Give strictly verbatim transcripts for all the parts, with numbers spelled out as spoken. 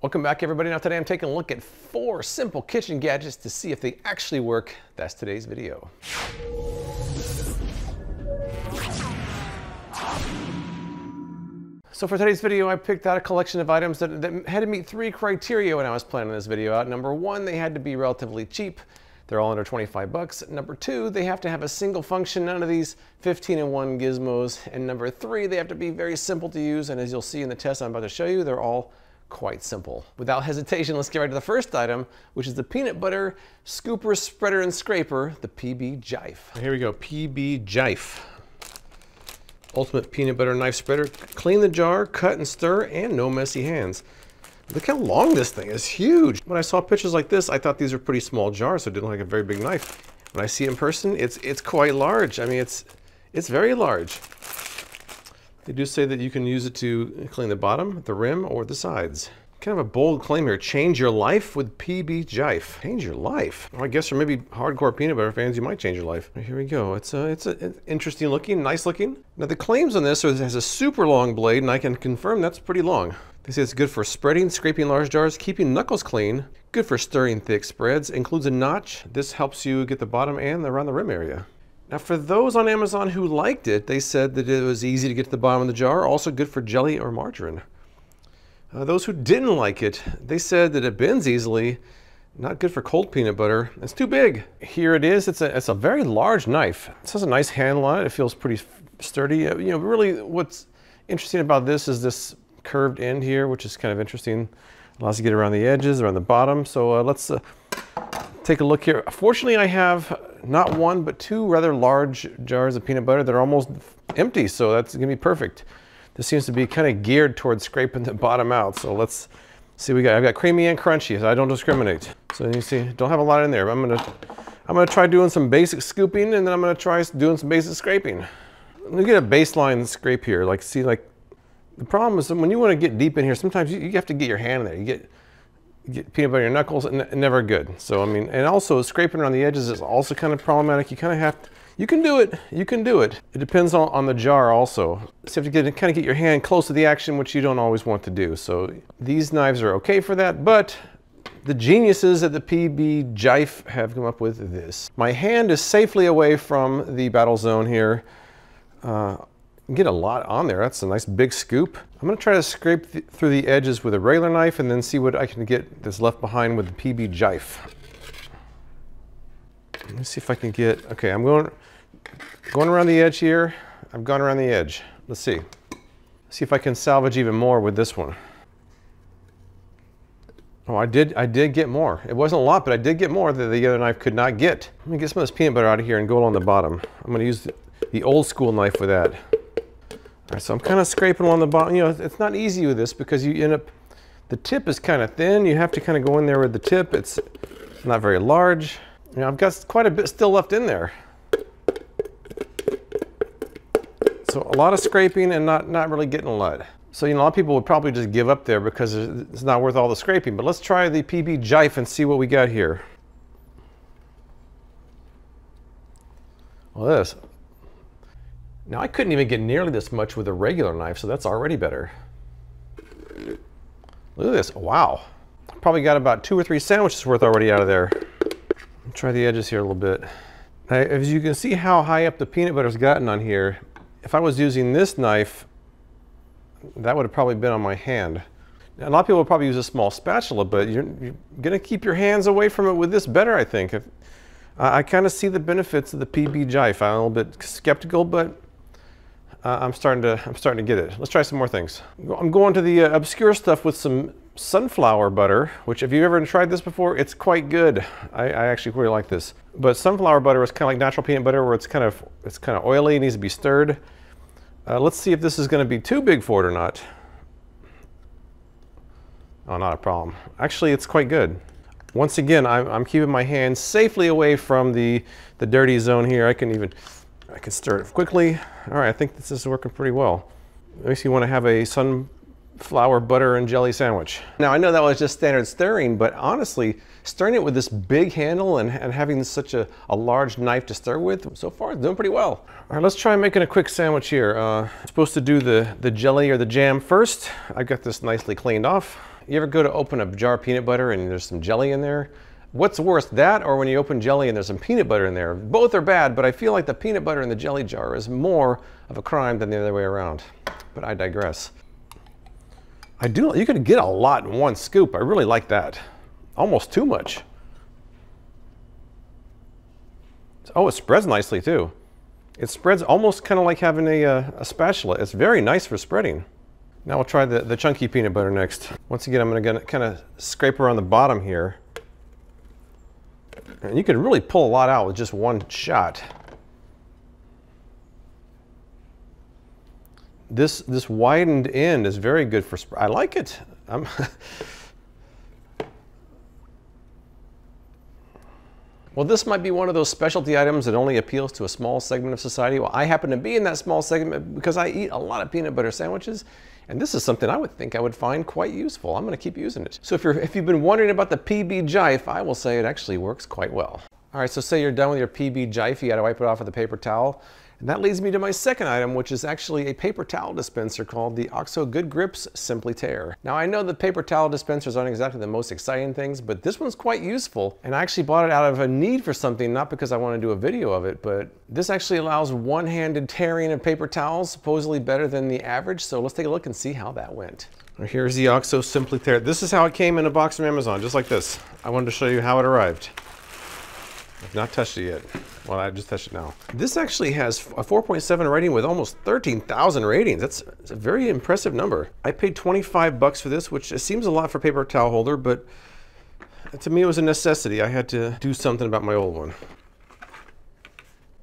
Welcome back, everybody. Now today I'm taking a look at four simple kitchen gadgets to see if they actually work. That's today's video. So for today's video, I picked out a collection of items that, that had to meet three criteria when I was planning this video out. Number one, they had to be relatively cheap. They're all under twenty-five bucks. Number two, they have to have a single function, none of these fifteen in one gizmos. And number three, they have to be very simple to use. And as you'll see in the test I'm about to show you, they're all quite simple. Without hesitation, let's get right to the first item, which is the peanut butter scooper, spreader, and scraper, the P B Jife. Here we go, P B Jife. Ultimate peanut butter knife spreader. Clean the jar, cut and stir, and no messy hands. Look how long this thing is, huge. When I saw pictures like this, I thought these were pretty small jars, so it didn't look like a very big knife. When I see it in person, it's it's quite large. I mean, it's it's very large. They do say that you can use it to clean the bottom, the rim, or the sides. Kind of a bold claim here, change your life with P B Jife. Change your life. Well, I guess for maybe hardcore peanut butter fans, you might change your life. Here we go. It's a, it's, a, it's interesting looking, nice looking. Now the claims on this are it has a super long blade, and I can confirm that's pretty long. They say it's good for spreading, scraping large jars, keeping knuckles clean, good for stirring thick spreads, includes a notch. This helps you get the bottom and around the rim area. Now for those on Amazon who liked it, they said that it was easy to get to the bottom of the jar, also good for jelly or margarine. Uh, those who didn't like it, they said that it bends easily, not good for cold peanut butter, it's too big. Here it is, it's a, it's a very large knife. This has a nice handle on it, it feels pretty sturdy. You know, really what's interesting about this is this curved end here, which is kind of interesting. Allows you to get around the edges, around the bottom. So uh, let's uh, take a look here. Fortunately, I have not one, but two rather large jars of peanut butter that are almost empty, so that's gonna be perfect. This seems to be kind of geared towards scraping the bottom out, so let's see what we got. I've got creamy and crunchy, so I don't discriminate. So you see, don't have a lot in there, but I'm gonna, I'm gonna try doing some basic scooping, and then I'm gonna try doing some basic scraping. Let me get a baseline scrape here, like see, like, the problem is when you wanna get deep in here, sometimes you, you have to get your hand in there. You get Get peanut butter in your knuckles, and never good. So I mean, and also scraping around the edges is also kind of problematic. You kind of have to, you can do it, you can do it. It depends on, on the jar also. So you have to get, kind of get your hand close to the action, which you don't always want to do. So these knives are okay for that, but the geniuses at the P B Jife have come up with this. My hand is safely away from the battle zone here. Uh, Get a lot on there. That's a nice big scoop. I'm gonna try to scrape th through the edges with a regular knife and then see what I can get that's left behind with the P B Jife. Let me see if I can get, okay, I'm going, going around the edge here. I've gone around the edge. Let's see. See if I can salvage even more with this one. Oh, I did, I did get more. It wasn't a lot, but I did get more that the other knife could not get. Let me get some of this peanut butter out of here and go along the bottom. I'm gonna use the, the old school knife for that. All right, so I'm kind of scraping along the bottom. You know, it's not easy with this because you end up, the tip is kind of thin. You have to kind of go in there with the tip. It's not very large. You know, I've got quite a bit still left in there. So a lot of scraping and not, not really getting a lot. So, you know, a lot of people would probably just give up there because it's not worth all the scraping, but let's try the P B Jife and see what we got here. Well, this. Now I couldn't even get nearly this much with a regular knife, so that's already better. Look at this, wow. Probably got about two or three sandwiches worth already out of there. Try the edges here a little bit. Now, as you can see how high up the peanut butter's gotten on here, if I was using this knife, that would have probably been on my hand. Now, a lot of people would probably use a small spatula, but you're, you're gonna keep your hands away from it with this better, I think. If, I, I kind of see the benefits of the P B Jife. I'm a little bit skeptical, but Uh, I'm starting to I'm starting to get it. Let's try some more things. I'm going to the uh, obscure stuff with some sunflower butter, which if you've ever tried this before, it's quite good. I, I actually really like this. But sunflower butter is kind of like natural peanut butter, where it's kind of it's kind of oily, it needs to be stirred. Uh, let's see if this is going to be too big for it or not. Oh, not a problem. Actually, it's quite good. Once again, I'm, I'm keeping my hands safely away from the the dirty zone here. I can even. I can stir it quickly. All right, I think this is working pretty well. Makes you want to have a sunflower butter and jelly sandwich. Now, I know that was just standard stirring, but honestly, stirring it with this big handle and, and having such a, a large knife to stir with, so far it's doing pretty well. All right, let's try making a quick sandwich here. Uh, I'm supposed to do the, the jelly or the jam first. I've got this nicely cleaned off. You ever go to open a jar of peanut butter and there's some jelly in there? What's worse, that or when you open jelly and there's some peanut butter in there? Both are bad, but I feel like the peanut butter in the jelly jar is more of a crime than the other way around. But I digress. I do, you could get a lot in one scoop. I really like that. Almost too much. Oh, it spreads nicely too. It spreads almost kind of like having a, uh, a spatula. It's very nice for spreading. Now we'll try the, the chunky peanut butter next. Once again, I'm gonna kind of scrape around the bottom here. And you can really pull a lot out with just one shot. This this widened end is very good for spread. I like it. I'm Well, this might be one of those specialty items that only appeals to a small segment of society. Well, I happen to be in that small segment because I eat a lot of peanut butter sandwiches, and this is something I would think I would find quite useful. I'm gonna keep using it. So if, you're, if you've been wondering about the P B Jife, I will say it actually works quite well. All right, so say you're done with your P B Jife, you gotta wipe it off with a paper towel. And that leads me to my second item, which is actually a paper towel dispenser called the OXO Good Grips Simply Tear. Now, I know the paper towel dispensers aren't exactly the most exciting things, but this one's quite useful. And I actually bought it out of a need for something, not because I want to do a video of it, but this actually allows one-handed tearing of paper towels, supposedly better than the average. So let's take a look and see how that went. Here's the OXO Simply Tear. This is how it came in a box from Amazon, just like this. I wanted to show you how it arrived. I've not touched it yet. Well, I just touched it now. This actually has a four point seven rating with almost thirteen thousand ratings. That's, that's a very impressive number. I paid twenty-five bucks for this, which seems a lot for a paper towel holder, but to me it was a necessity. I had to do something about my old one.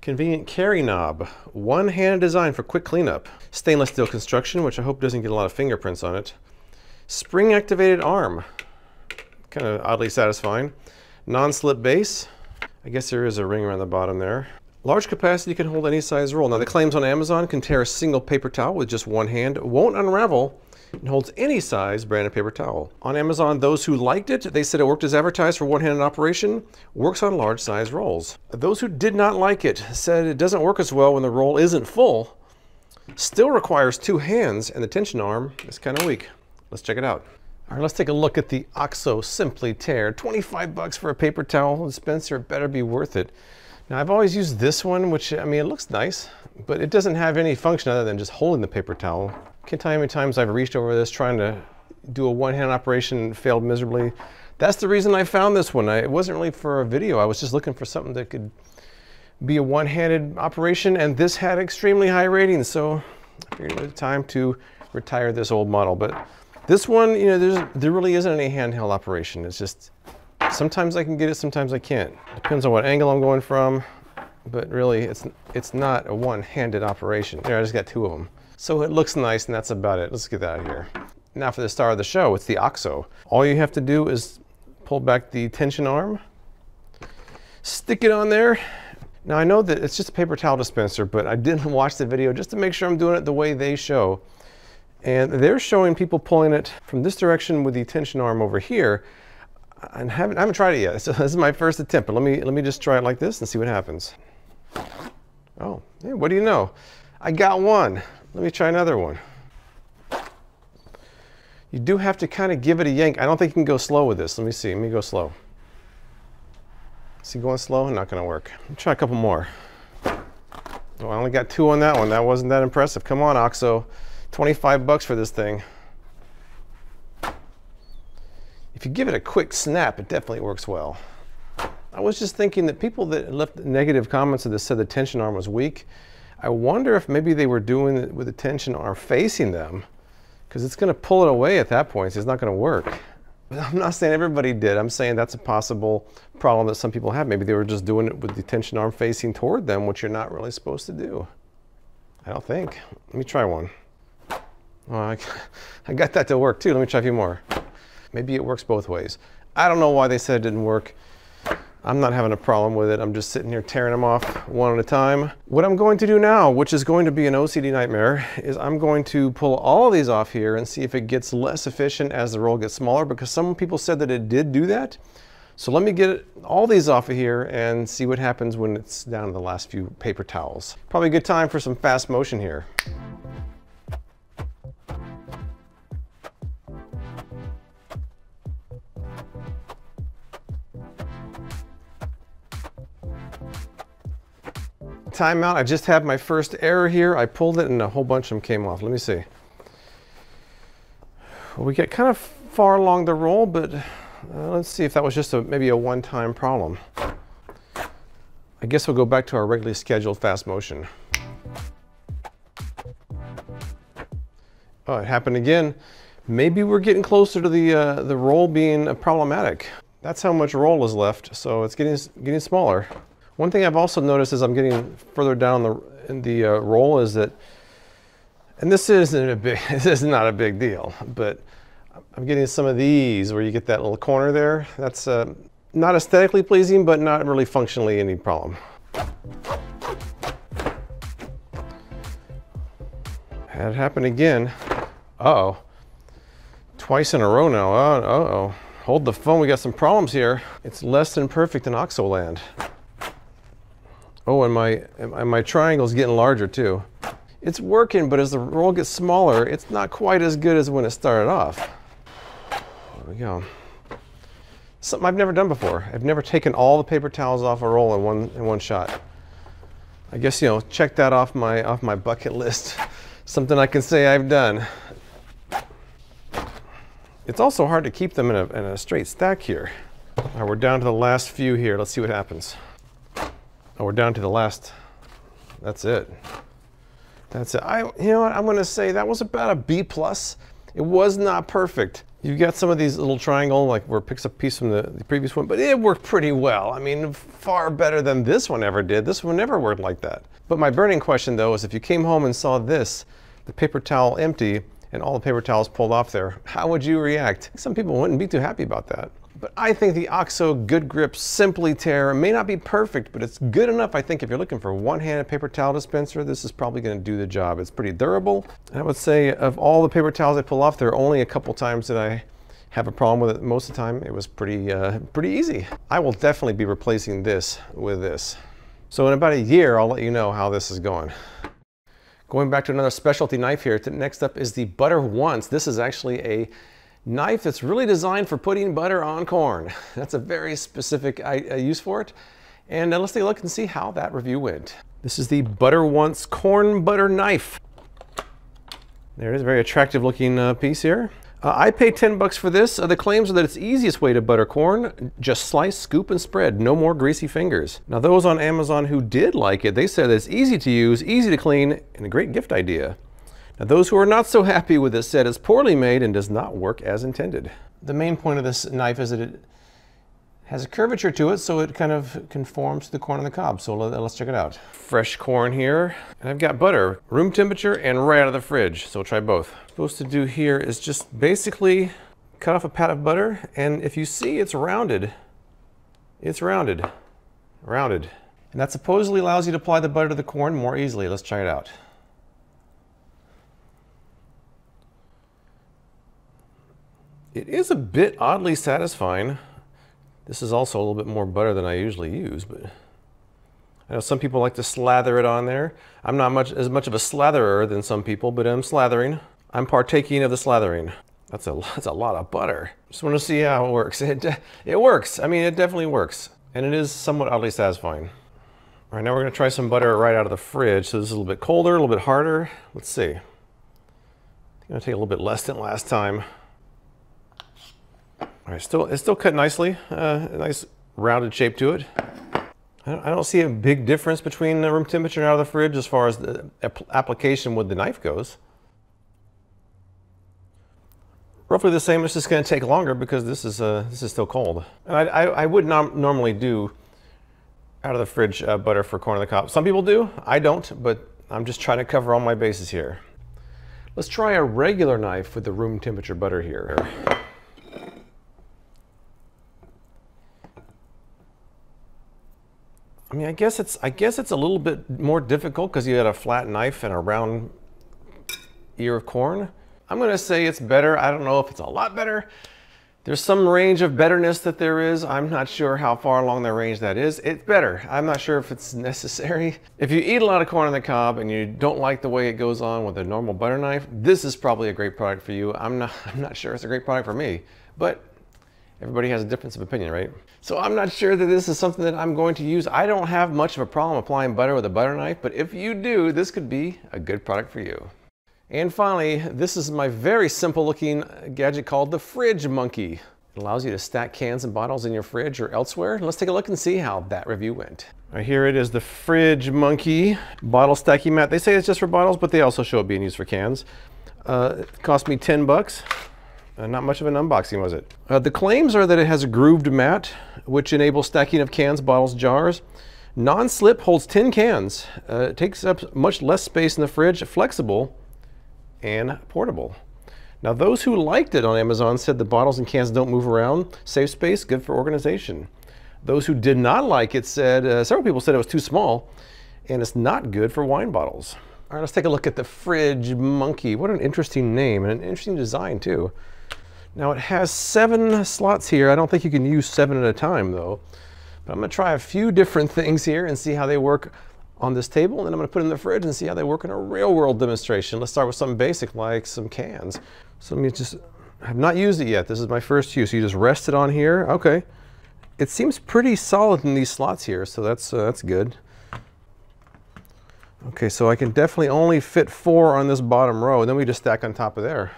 Convenient carry knob. One-hand design for quick cleanup. Stainless steel construction, which I hope doesn't get a lot of fingerprints on it. Spring-activated arm. Kind of oddly satisfying. Non-slip base. I guess there is a ring around the bottom there. Large capacity, can hold any size roll. Now the claims on Amazon can tear a single paper towel with just one hand, won't unravel, and holds any size brand of paper towel. On Amazon, those who liked it, they said it worked as advertised for one-handed operation, works on large size rolls. Those who did not like it said it doesn't work as well when the roll isn't full, still requires two hands, and the tension arm is kind of weak. Let's check it out. All right, let's take a look at the OXO Simply Tear. twenty-five bucks for a paper towel dispenser, better be worth it. Now, I've always used this one, which, I mean, it looks nice, but it doesn't have any function other than just holding the paper towel. Can't tell you how many times I've reached over this trying to do a one-hand operation and failed miserably. That's the reason I found this one. I, it wasn't really for a video. I was just looking for something that could be a one-handed operation, and this had extremely high ratings, so I figured it was time to retire this old model. But this one, you know, there's, there really isn't any handheld operation. It's just, sometimes I can get it, sometimes I can't. Depends on what angle I'm going from, but really it's, it's not a one-handed operation. There, I just got two of them. So it looks nice and that's about it. Let's get that out of here. Now for the star of the show, it's the OXO. All you have to do is pull back the tension arm, stick it on there. Now I know that it's just a paper towel dispenser, but I didn't watch the video just to make sure I'm doing it the way they show. And they're showing people pulling it from this direction with the tension arm over here. And haven't, I haven't tried it yet, so this is my first attempt, but let me, let me just try it like this and see what happens. Oh, hey, what do you know? I got one. Let me try another one. You do have to kind of give it a yank. I don't think you can go slow with this. Let me see, let me go slow. See, going slow, not gonna work. I'll try a couple more. Oh, I only got two on that one. That wasn't that impressive. Come on, OXO. twenty-five bucks for this thing. If you give it a quick snap, it definitely works well. I was just thinking that people that left negative comments of this said the tension arm was weak. I wonder if maybe they were doing it with the tension arm facing them, because it's going to pull it away at that point, so it's not going to work. But I'm not saying everybody did. I'm saying that's a possible problem that some people have. Maybe they were just doing it with the tension arm facing toward them, which you're not really supposed to do. I don't think. Let me try one. Well, I, I got that to work too. Let me try a few more. Maybe it works both ways. I don't know why they said it didn't work. I'm not having a problem with it. I'm just sitting here tearing them off one at a time. What I'm going to do now, which is going to be an O C D nightmare, is I'm going to pull all of these off here and see if it gets less efficient as the roll gets smaller, because some people said that it did do that. So let me get all these off of here and see what happens when it's down to the last few paper towels. Probably a good time for some fast motion here. timeout. I just had my first error here. I pulled it and a whole bunch of them came off. Let me see. Well, we get kind of far along the roll, but uh, let's see if that was just a, maybe a one-time problem. I guess we'll go back to our regularly scheduled fast motion. Oh, it happened again. Maybe we're getting closer to the, uh, the roll being uh, problematic. That's how much roll is left, so it's getting, getting smaller. One thing I've also noticed as I'm getting further down the, in the uh, roll is that, and this isn't a big, this is not a big deal, but I'm getting some of these where you get that little corner there. That's uh, not aesthetically pleasing, but not really functionally any problem. Had it happen again. Uh-oh. Twice in a row now. Uh oh. Hold the phone, we got some problems here. It's less than perfect in OXO land. Oh, and my, and my triangle's getting larger too. It's working, but as the roll gets smaller, it's not quite as good as when it started off. There we go. Something I've never done before. I've never taken all the paper towels off a roll in one, in one shot. I guess, you know, check that off my, off my bucket list. Something I can say I've done. It's also hard to keep them in a, in a straight stack here. All right, we're down to the last few here. Let's see what happens. Oh, we're down to the last. That's it. That's it. I, you know what? I'm going to say that was about a B plus. It was not perfect. You've got some of these little triangle, like where it picks up a piece from the, the previous one, but it worked pretty well. I mean, far better than this one ever did. This one never worked like that. But my burning question though is if you came home and saw this, the paper towel empty and all the paper towels pulled off there, how would you react? Some people wouldn't be too happy about that. But I think the OXO Good Grips Simply Tear may not be perfect, but it's good enough. I think if you're looking for one-handed paper towel dispenser, this is probably going to do the job. It's pretty durable. And I would say of all the paper towels I pull off, there are only a couple times that I have a problem with it. Most of the time, it was pretty, uh, pretty easy. I will definitely be replacing this with this. So in about a year, I'll let you know how this is going. Going back to another specialty knife here. Next up is the Butter Once. This is actually a knife that's really designed for putting butter on corn. That's a very specific use for it. And uh, let's take a look and see how that review went. This is the Butter Once Corn Butter Knife. There it is, a very attractive looking uh, piece here. Uh, I paid ten bucks for this. Uh, the claims are that it's the easiest way to butter corn. Just slice, scoop, and spread. No more greasy fingers. Now those on Amazon who did like it, they said it's easy to use, easy to clean, and a great gift idea. Now those who are not so happy with this said it's poorly made and does not work as intended. The main point of this knife is that it has a curvature to it, so it kind of conforms to the corn on the cob. So let's check it out. Fresh corn here, and I've got butter, room temperature and right out of the fridge. So we'll try both. What I'm supposed to do here is just basically cut off a pat of butter, and if you see it's rounded, it's rounded, rounded. And that supposedly allows you to apply the butter to the corn more easily. Let's try it out. It is a bit oddly satisfying. This is also a little bit more butter than I usually use, but I know some people like to slather it on there. I'm not much as much of a slatherer than some people, but I'm slathering. I'm partaking of the slathering. That's a, that's a lot of butter. Just want to see how it works. It, it works. I mean, it definitely works. And it is somewhat oddly satisfying. All right, now we're going to try some butter right out of the fridge. So this is a little bit colder, a little bit harder. Let's see. I'm going to take a little bit less than last time. All right, still, it's still cut nicely, uh, a nice rounded shape to it. I don't, I don't see a big difference between the room temperature and out of the fridge as far as the application with the knife goes. Roughly the same, it's just going to take longer because this is, uh, this is still cold. And I, I, I would not normally do out of the fridge uh, butter for corn on the cob. Some people do, I don't, but I'm just trying to cover all my bases here. Let's try a regular knife with the room temperature butter here. I mean, I guess it's I guess it's a little bit more difficult because you had a flat knife and a round ear of corn. I'm gonna say it's better. I don't know if it's a lot better. There's some range of betterness that there is. I'm not sure how far along the range that is. It's better. I'm not sure if it's necessary. If you eat a lot of corn on the cob and you don't like the way it goes on with a normal butter knife, this is probably a great product for you. I'm not I'm not sure it's a great product for me, but Everybody has a difference of opinion, right? So I'm not sure that this is something that I'm going to use. I don't have much of a problem applying butter with a butter knife, but if you do, this could be a good product for you. And finally, this is my very simple looking gadget called the Fridge Monkey. It allows you to stack cans and bottles in your fridge or elsewhere. Let's take a look and see how that review went. All right, here it is, the Fridge Monkey bottle stacking mat. They say it's just for bottles, but they also show it being used for cans. Uh, it cost me ten bucks. Uh, not much of an unboxing, was it? Uh, the claims are that it has a grooved mat, which enables stacking of cans, bottles, jars. Non-slip, holds ten cans. Uh, it takes up much less space in the fridge, flexible and portable. Now, those who liked it on Amazon said the bottles and cans don't move around, save space, good for organization. Those who did not like it said, uh, several people said it was too small and it's not good for wine bottles. All right, let's take a look at the Fridge Monkey. What an interesting name and an interesting design too. Now it has seven slots here. I don't think you can use seven at a time though, but I'm gonna try a few different things here and see how they work on this table, and then I'm gonna put them in the fridge and see how they work in a real world demonstration. Let's start with something basic like some cans. So let me just, I have not used it yet. This is my first use. You just rest it on here, okay. It seems pretty solid in these slots here, so that's, uh, that's good. Okay, so I can definitely only fit four on this bottom row, and then we just stack on top of there.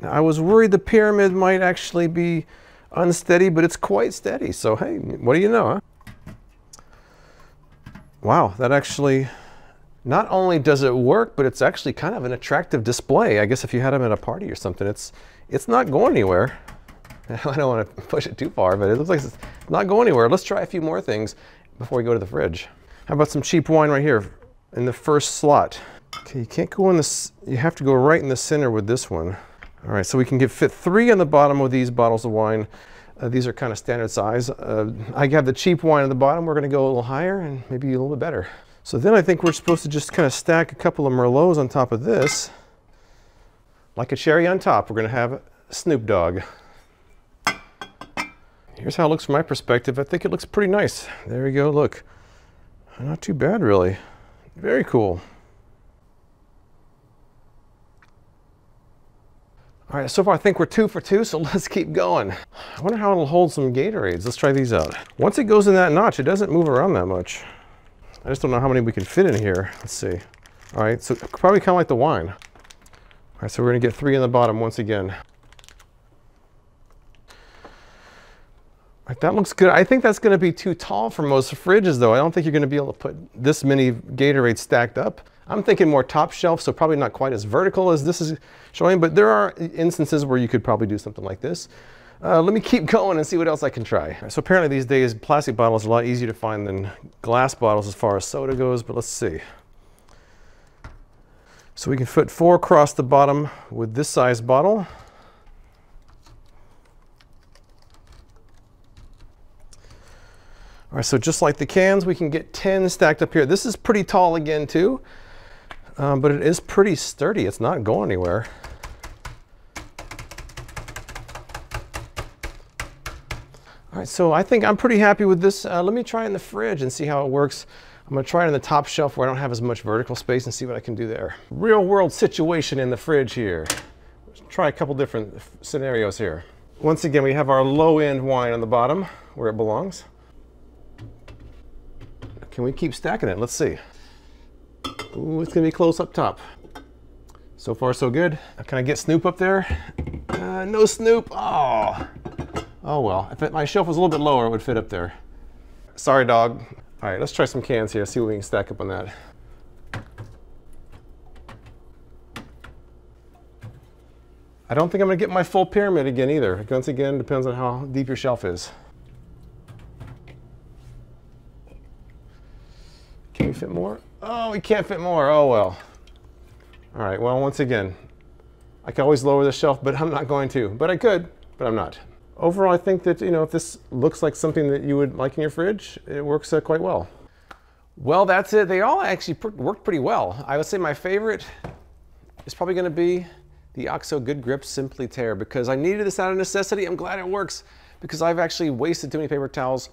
Now, I was worried the pyramid might actually be unsteady, but it's quite steady. So, hey, what do you know, huh? Wow, that actually, not only does it work, but it's actually kind of an attractive display. I guess if you had them at a party or something, it's, it's not going anywhere. I don't want to push it too far, but it looks like it's not going anywhere. Let's try a few more things before we go to the fridge. How about some cheap wine right here in the first slot? Okay, you can't go in this, you have to go right in the center with this one. All right, so we can get fit three on the bottom of these bottles of wine. Uh, these are kind of standard size. Uh, I have the cheap wine at the bottom. We're going to go a little higher and maybe a little bit better. So then I think we're supposed to just kind of stack a couple of Merlots on top of this. Like a cherry on top, we're going to have Snoop Dogg. Here's how it looks from my perspective. I think it looks pretty nice. There we go, look. Not too bad, really. Very cool. All right, so far I think we're two for two, so let's keep going. I wonder how it'll hold some Gatorades. Let's try these out. Once it goes in that notch, it doesn't move around that much. I just don't know how many we can fit in here. Let's see. All right, so probably kind of like the wine. All right, so we're gonna get three in the bottom once again. All right, that looks good. I think that's gonna be too tall for most fridges though. I don't think you're gonna be able to put this many Gatorades stacked up. I'm thinking more top shelf, so probably not quite as vertical as this is showing, but there are instances where you could probably do something like this. Uh, let me keep going and see what else I can try. Right, so apparently these days, plastic bottles are a lot easier to find than glass bottles as far as soda goes, but let's see. So we can fit four across the bottom with this size bottle. All right, so just like the cans, we can get ten stacked up here. This is pretty tall again too. Um, but it is pretty sturdy. It's not going anywhere. All right, so I think I'm pretty happy with this. Uh, let me try it in the fridge and see how it works. I'm gonna try it on the top shelf where I don't have as much vertical space and see what I can do there. Real world situation in the fridge here. Let's try a couple different scenarios here. Once again, we have our low end wine on the bottom where it belongs. Can we keep stacking it? Let's see. Ooh, it's gonna be close up top. So far, so good. Can I get Snoop up there? Uh, no Snoop. Oh. Oh well. If my shelf was a little bit lower, it would fit up there. Sorry, dog. All right, let's try some cans here. See what we can stack up on that. I don't think I'm gonna get my full pyramid again either. Once again, depends on how deep your shelf is. Can we fit more? Oh, we can't fit more. Oh, well. All right. Well, once again, I can always lower the shelf, but I'm not going to. But I could, but I'm not. Overall, I think that, you know, if this looks like something that you would like in your fridge, it works uh, quite well. Well, that's it. They all actually worked pretty well. I would say my favorite is probably going to be the OXO Good Grips Simply Tear, because I needed this out of necessity. I'm glad it works because I've actually wasted too many paper towels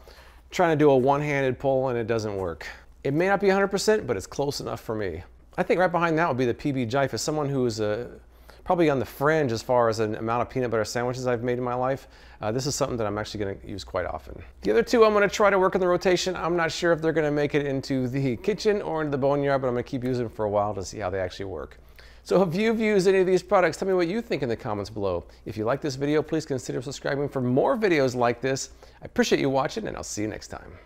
trying to do a one-handed pull and it doesn't work. It may not be one hundred percent, but it's close enough for me. I think right behind that would be the P B Jife. As someone who is a probably on the fringe as far as an amount of peanut butter sandwiches I've made in my life. Uh, this is something that I'm actually going to use quite often. The other two I'm going to try to work in the rotation. I'm not sure if they're going to make it into the kitchen or into the boneyard, but I'm going to keep using them for a while to see how they actually work. So if you've used any of these products, tell me what you think in the comments below. If you like this video, please consider subscribing for more videos like this. I appreciate you watching, and I'll see you next time.